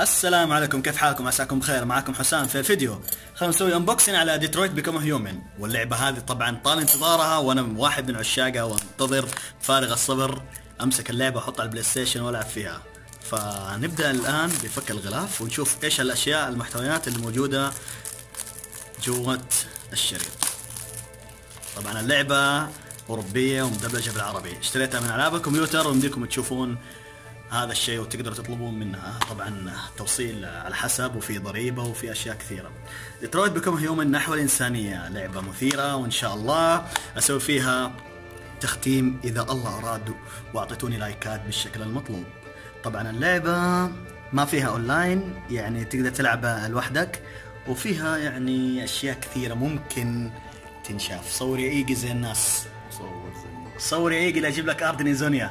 السلام عليكم، كيف حالكم؟ عساكم بخير. معكم حسام في فيديو. خلينا نسوي انبوكسنج على ديترويت بيكم هيومن، واللعبه هذه طبعا طال انتظارها وانا واحد من عشاقها وانتظر فارغ الصبر امسك اللعبه احطها على البلاي ستيشن والعب فيها. فنبدا الان بفك الغلاف ونشوف ايش الاشياء المحتويات اللي موجوده جوه الشريط. طبعا اللعبه اوروبيه ومدبلجه بالعربي، اشتريتها من العاب الكمبيوتر ويمديكم تشوفون هذا الشيء وتقدروا تطلبون منها، طبعا توصيل على حسب وفي ضريبه وفي اشياء كثيره. ديترويت بيكم هيومن نحو الانسانيه، لعبه مثيره وان شاء الله اسوي فيها تختيم اذا الله اراد، واعطيتوني لايكات بالشكل المطلوب. طبعا اللعبه ما فيها اونلاين، يعني تقدر تلعبها لوحدك، وفيها يعني اشياء كثيره ممكن تنشاف. صور يا ايجي زي الناس، صور يا ايجي لاجيب لك اردن انزونيا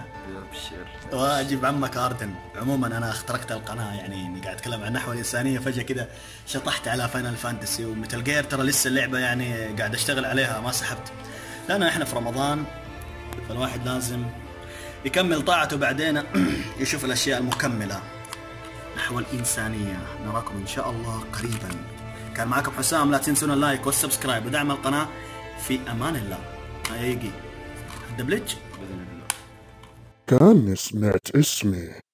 واجيب عمك اردن. عموما انا اخترقت القناه، يعني قاعد اتكلم عن نحو الانسانيه فجاه كذا شطحت على فاينل فانتسي وميتال جير. ترى لسه اللعبه يعني قاعد اشتغل عليها ما سحبت، لان احنا في رمضان فالواحد لازم يكمل طاعته بعدين يشوف الاشياء المكمله. نحو الانسانيه، نراكم ان شاء الله قريبا. كان معكم حسام، لا تنسون اللايك والسبسكرايب ودعم القناه. في امان الله. هيجي الدبلج باذن الله. كأني سمعت اسمي.